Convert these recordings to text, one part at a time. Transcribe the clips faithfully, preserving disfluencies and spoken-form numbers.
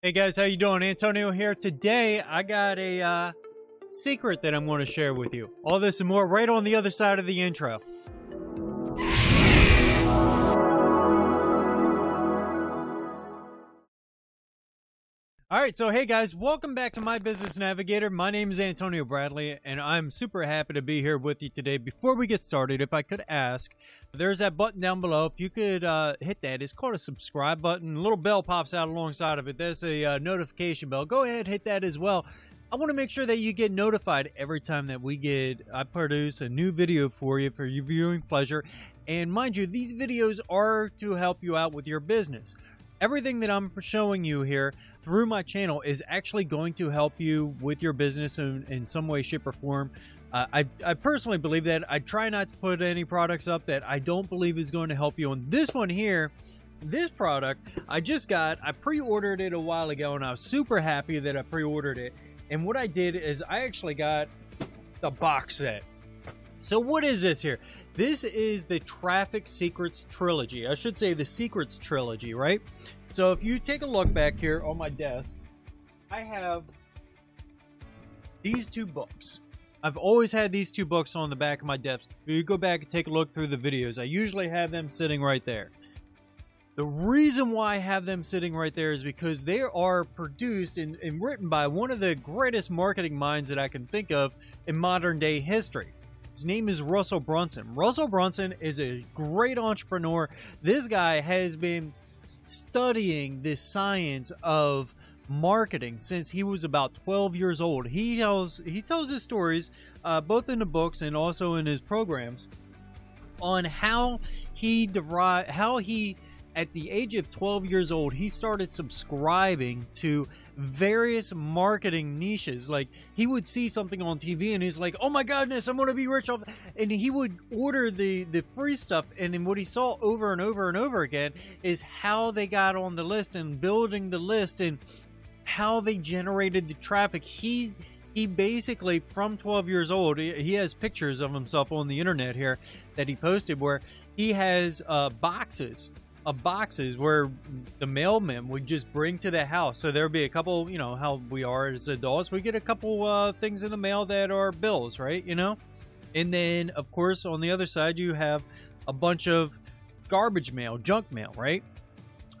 Hey guys, how you doing? Antonio here. Today I got a uh, secret that I'm going to share with you. All this and more right on the other side of the intro. All right, so hey guys, welcome back to My Business Navigator. My name is Antonio Bradley, and I'm super happy to be here with you today. Before we get started, if I could ask, there's that button down below. If you could uh, hit that, it's called a subscribe button. A little bell pops out alongside of it. That's a uh, notification bell. Go ahead, hit that as well. I want to make sure that you get notified every time that we get, I produce a new video for you for your viewing pleasure. And mind you, these videos are to help you out with your business. Everything that I'm showing you here through my channel is actually going to help you with your business in, in some way, shape, or form. Uh, I, I personally believe that. I try not to put any products up that I don't believe is going to help you. On this one here, this product I just got, I pre-ordered it a while ago, and I was super happy that I pre-ordered it. And what I did is I actually got the box set. So what is this here? This is the Traffic Secrets trilogy. I should say the Secrets trilogy, right? So if you take a look back here on my desk, I have these two books. I've always had these two books on the back of my desk. If you go back and take a look through the videos, I usually have them sitting right there. The reason why I have them sitting right there is because they are produced and, and written by one of the greatest marketing minds that I can think of in modern day history. His name is Russell Brunson. Russell Brunson is a great entrepreneur. This guy has been studying the science of marketing since he was about twelve years old. He tells, he tells his stories, uh, both in the books and also in his programs, on how he derived, how he, at the age of twelve years old, he started subscribing to various marketing niches. Like, he would see something on T V and he's like, oh my goodness, I'm going to be rich off, and he would order the the free stuff. And then what he saw over and over and over again is how they got on the list and building the list and how they generated the traffic. He's he basically, from twelve years old, he has pictures of himself on the internet here that he posted where he has uh boxes Of boxes where the mailman would just bring to the house. So there'd be a couple, you know, how we are as adults, we get a couple uh, things in the mail that are bills, right? You know, and then of course on the other side you have a bunch of garbage mail, junk mail, right?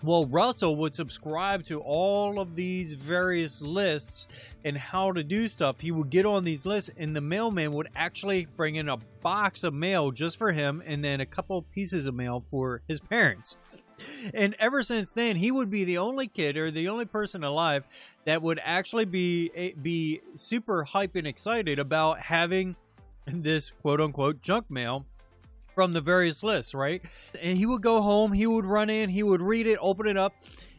Well, Russell would subscribe to all of these various lists and how to do stuff. He would get on these lists, and the mailman would actually bring in a box of mail just for him, and then a couple pieces of mail for his parents. And ever since then, he would be the only kid or the only person alive that would actually be be super hyped and excited about having this quote-unquote junk mail from the various lists, right? And he would go home, he would run in, he would read it, open it up,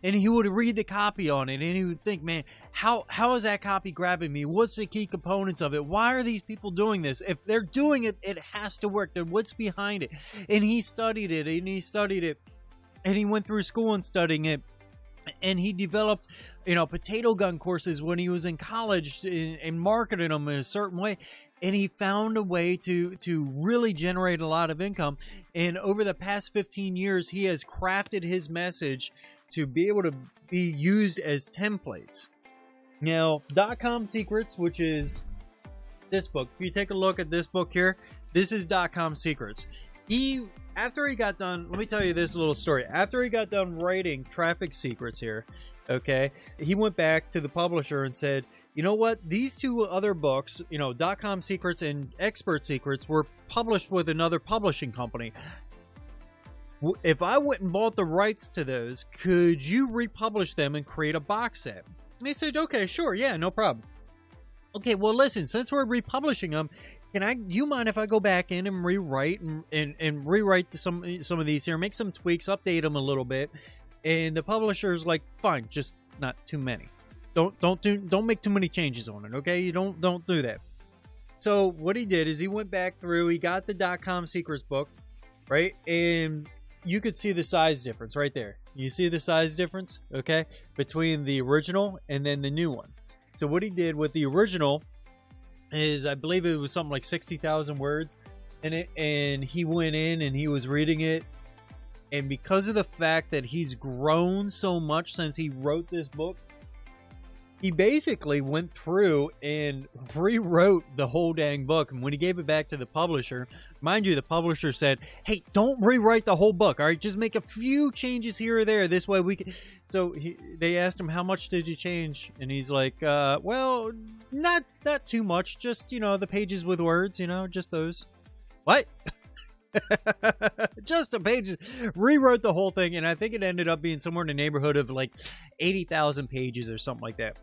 and he would read the copy on it, and he would think, man, how how is that copy grabbing me? What's the key components of it? Why are these people doing this? If they're doing it, it has to work. Then what's behind it? And he studied it, and he studied it, and he went through school and studying it, and he developed, you know, potato gun courses when he was in college and, and marketed them in a certain way. And he found a way to, to really generate a lot of income. And over the past fifteen years, he has crafted his message to be able to be used as templates. Now, Dotcom Secrets, which is this book. If you take a look at this book here, this is Dotcom Secrets. He, after he got done, let me tell you this little story. After he got done writing Traffic Secrets here, okay, he went back to the publisher and said, you know what? These two other books, you know, Dotcom Secrets and Expert Secrets, were published with another publishing company. If I went and bought the rights to those, could you republish them and create a box set? And they said, okay, sure, yeah, no problem. Okay, well, listen, since we're republishing them, can I? You mind if I go back in and rewrite and and, and rewrite some some of these here, make some tweaks, update them a little bit? And the publisher's like, fine, just not too many. Don't don't do don't make too many changes on it, okay? You don't don't do that. So what he did is he went back through. He got the Dotcom Secrets book, right? And you could see the size difference right there. You see the size difference, okay, between the original and then the new one. So what he did with the original is, I believe it was something like sixty thousand words, and it and he went in and he was reading it. And because of the fact that he's grown so much since he wrote this book, he basically went through and rewrote the whole dang book. And when he gave it back to the publisher, mind you, the publisher said, hey, don't rewrite the whole book. All right, just make a few changes here or there. This way we can. So he, they asked him, how much did you change? And he's like, uh, well, not, not too much. Just, you know, the pages with words, you know, just those. What? Just a page. Rewrote the whole thing, and I think it ended up being somewhere in the neighborhood of like eighty thousand pages or something like that.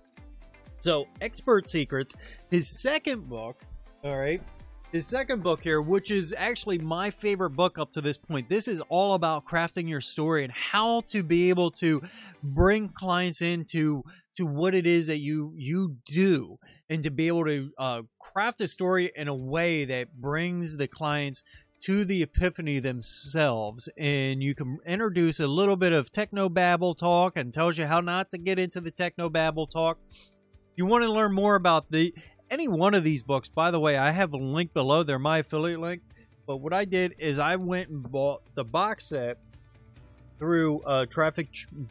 So Expert Secrets, his second book, all right, his second book here, which is actually my favorite book up to this point. This is all about crafting your story and how to be able to bring clients into to what it is that you you do, and to be able to uh, craft a story in a way that brings the clients to the epiphany themselves. And you can introduce a little bit of techno-babble talk and tells you how not to get into the techno-babble talk. You want to learn more about the any one of these books, by the way, I have a link below. They're my affiliate link. But what I did is I went and bought the box set through a Traffic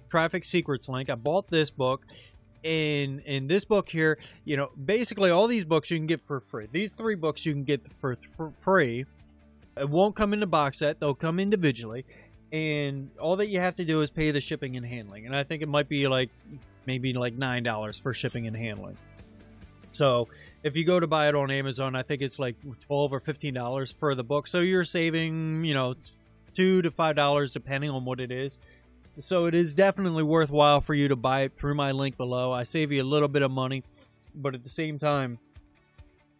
Traffic Secrets link. I bought this book. In, in this book here, you know, basically all these books you can get for free. These three books you can get for, for free. It won't come in the box set. They'll come individually. And all that you have to do is pay the shipping and handling. And I think it might be like maybe like nine dollars for shipping and handling. So if you go to buy it on Amazon, I think it's like twelve or fifteen dollars for the book. So you're saving, you know, two to five dollars depending on what it is. So it is definitely worthwhile for you to buy it through my link below. I save you a little bit of money, but at the same time,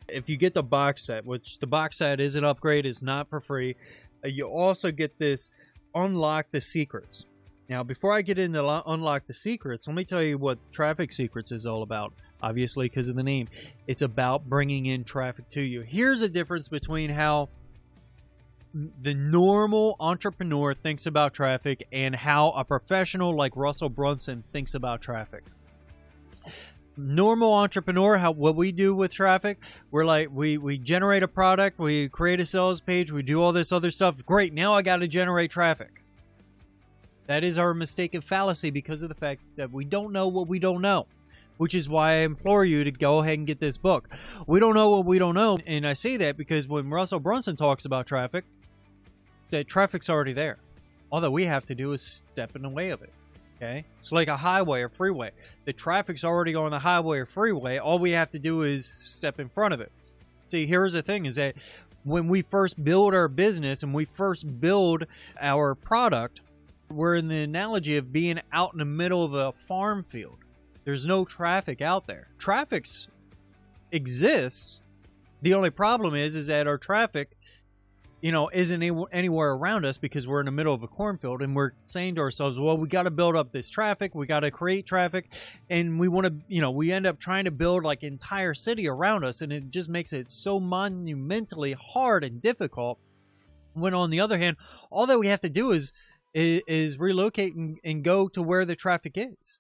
if you get the box set, which the box set is an upgrade, is not for free, you also get this Unlock the Secrets. Now, before I get into Unlock the Secrets, let me tell you what Traffic Secrets is all about, obviously because of the name. It's about bringing in traffic to you. Here's a difference between how the normal entrepreneur thinks about traffic and how a professional like Russell Brunson thinks about traffic. Normal entrepreneur, how what we do with traffic, we're like we we generate a product, we create a sales page, we do all this other stuff. Great, now I got to generate traffic. That is our mistaken fallacy, because of the fact that we don't know what we don't know, which is why I implore you to go ahead and get this book. We don't know what we don't know, and I say that because when Russell Brunson talks about traffic, that traffic's already there. All that we have to do is step in the way of it. Okay, it's like a highway or freeway. The traffic's already on the highway or freeway. All we have to do is step in front of it. See, here's the thing is that when we first build our business and we first build our product, we're in the analogy of being out in the middle of a farm field. There's no traffic out there. Traffic exists. The only problem is, is that our traffic, you know, isn't anywhere around us because we're in the middle of a cornfield, and we're saying to ourselves, well, we got to build up this traffic. We got to create traffic, and we want to, you know, we end up trying to build like entire city around us, and it just makes it so monumentally hard and difficult. When on the other hand, all that we have to do is, is, is relocate and, and go to where the traffic is.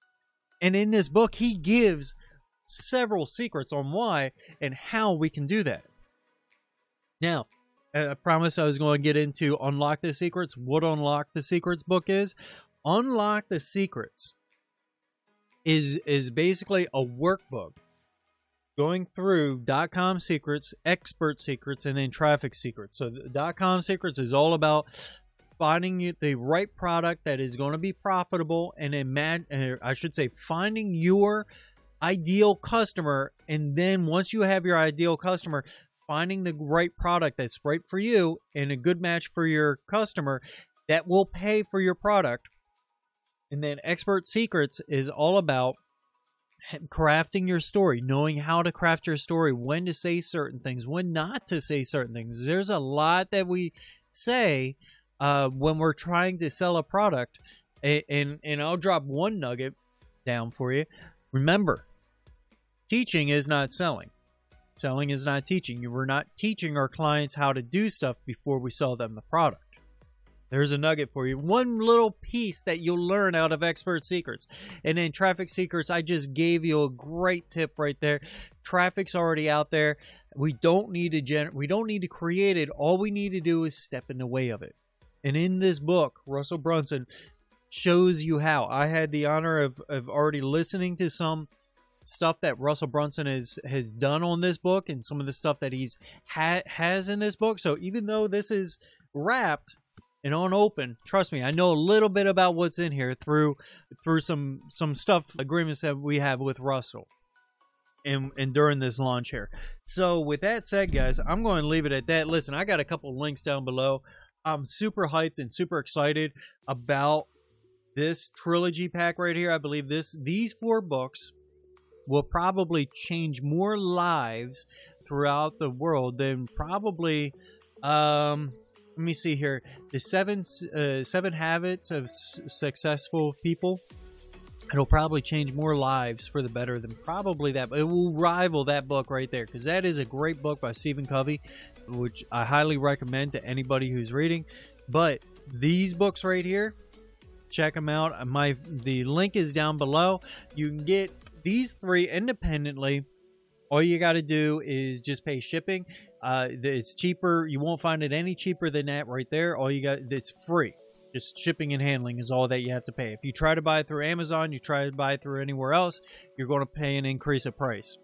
And in this book, he gives several secrets on why and how we can do that. Now, I promised I was going to get into Unlock the Secrets, what Unlock the Secrets book is. Unlock the Secrets is, is basically a workbook going through Dotcom Secrets, Expert Secrets, and then Traffic Secrets. So Dotcom Secrets is all about finding the right product that is going to be profitable, and imagine, I should say finding your ideal customer. And then once you have your ideal customer, finding the right product that's right for you and a good match for your customer that will pay for your product. And then Expert Secrets is all about crafting your story, knowing how to craft your story, when to say certain things, when not to say certain things. There's a lot that we say uh, when we're trying to sell a product. And, and, and I'll drop one nugget down for you. Remember, teaching is not selling. Selling is not teaching. We're not teaching our clients how to do stuff before we sell them the product. There's a nugget for you. One little piece that you'll learn out of Expert Secrets. And then Traffic Secrets, I just gave you a great tip right there. Traffic's already out there. We don't need to gen- we don't need to create it. All we need to do is step in the way of it. And in this book, Russell Brunson shows you how. I had the honor of, of already listening to some stuff that Russell Brunson has, has done on this book and some of the stuff that he's ha has in this book. So even though this is wrapped and unopened, trust me, I know a little bit about what's in here through through some some stuff, agreements that we have with Russell and, and during this launch here. So with that said, guys, I'm going to leave it at that. Listen, I got a couple links down below. I'm super hyped and super excited about this trilogy pack right here. I believe this these four books will probably change more lives throughout the world than probably, um, let me see here, the seven, uh, seven habits of s successful people. It'll probably change more lives for the better than probably that. But it will rival that book right there, because that is a great book by Stephen Covey, which I highly recommend to anybody who's reading. But these books right here, check them out. My the link is down below. You can get these three independently. All you got to do is just pay shipping. Uh, it's cheaper. You won't find it any cheaper than that right there. All you got, it's free. Just shipping and handling is all that you have to pay. If you try to buy it through Amazon, you try to buy it through anywhere else, you're going to pay an increase of price.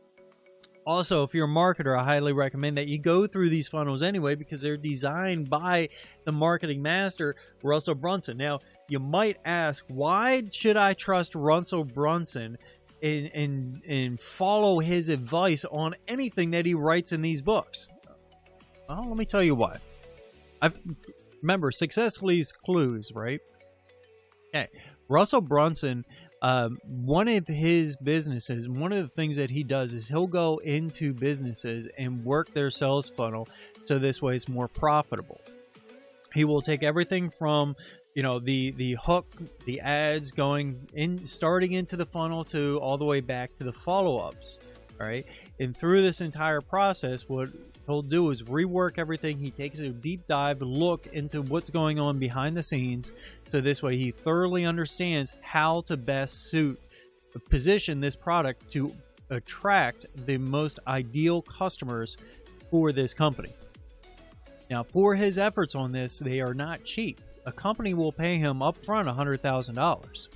Also, if you're a marketer, I highly recommend that you go through these funnels anyway, because they're designed by the marketing master, Russell Brunson. Now, you might ask, why should I trust Russell Brunson and, and, and follow his advice on anything that he writes in these books? Well, let me tell you why. I've... Remember, success leaves clues, right? Okay. Russell Brunson, um, one of his businesses, one of the things that he does is he'll go into businesses and work their sales funnel so this way it's more profitable. He will take everything from, you know, the the hook, the ads going in, starting into the funnel, to all the way back to the follow-ups, all right? And through this entire process, what he'll do is rework everything. He takes a deep dive look into what's going on behind the scenes, so this way he thoroughly understands how to best suit position this product to attract the most ideal customers for this company. Now, for his efforts on this, they are not cheap. A company will pay him up front one hundred thousand dollars,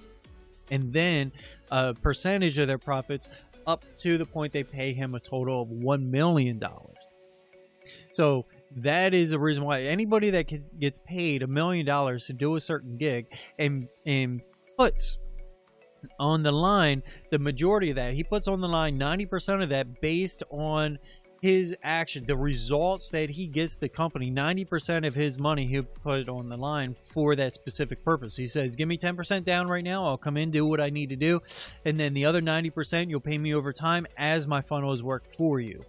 and then a percentage of their profits up to the point they pay him a total of one million dollars. So that is the reason why anybody that gets paid a million dollars to do a certain gig and and puts on the line the majority of that, he puts on the line ninety percent of that based on his action, the results that he gets the company. ninety percent of his money he'll put on the line for that specific purpose. He says, give me ten percent down right now. I'll come in, do what I need to do. And then the other ninety percent, you'll pay me over time as my funnel has worked for you.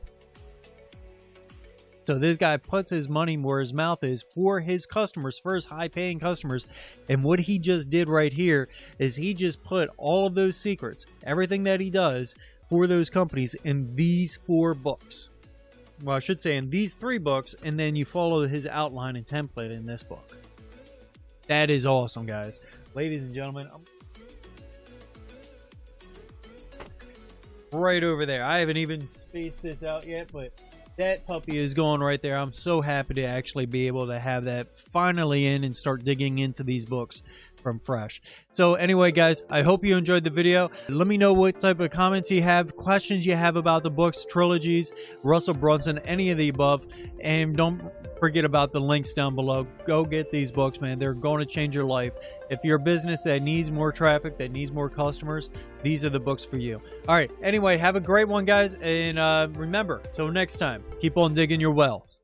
So this guy puts his money where his mouth is for his customers, for his high-paying customers. And what he just did right here is he just put all of those secrets, everything that he does for those companies, in these four books. Well, I should say in these three books, and then you follow his outline and template in this book. That is awesome, guys. Ladies and gentlemen, I'm right over there. I haven't even spaced this out yet, but that puppy is going right there. I'm so happy to actually be able to have that finally in and start digging into these books from fresh. So anyway, guys, I hope you enjoyed the video. Let me know what type of comments you have, questions you have about the books, trilogies, Russell Brunson, any of the above. And don't forget about the links down below. Go get these books, man. They're going to change your life. If you're a business that needs more traffic, that needs more customers, these are the books for you. All right. Anyway, have a great one, guys. And uh, remember, till next time, keep on digging your wells.